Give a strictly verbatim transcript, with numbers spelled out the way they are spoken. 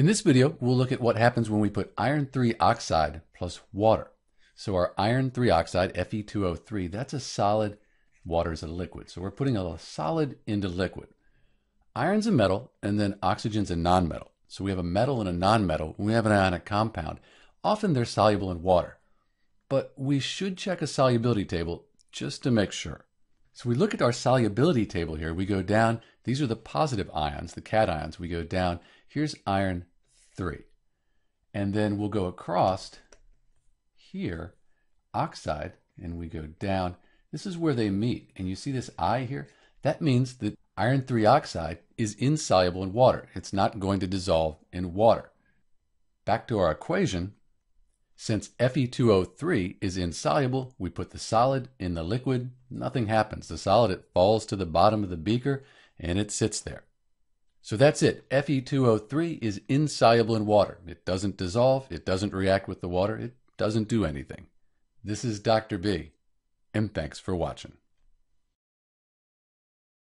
In this video, we'll look at what happens when we put iron three oxide plus water. So our iron three oxide, F E two O three, that's a solid, water is a liquid. So we're putting a solid into liquid. Iron's a metal, and then oxygen's a nonmetal. So we have a metal and a nonmetal, and we have an ionic compound. Often they're soluble in water, but we should check a solubility table just to make sure. So we look at our solubility table here. We go down. These are the positive ions, the cations. We go down. Here's iron three. And then we'll go across here, oxide, and we go down. This is where they meet. And you see this I here? That means that iron three oxide is insoluble in water. It's not going to dissolve in water. Back to our equation. Since F E two O three is insoluble, we put the solid in the liquid. Nothing happens. The solid, it falls to the bottom of the beaker, and it sits there. So that's it. F E two O three is insoluble in water. It doesn't dissolve. It doesn't react with the water. It doesn't do anything. This is Doctor B, and thanks for watching.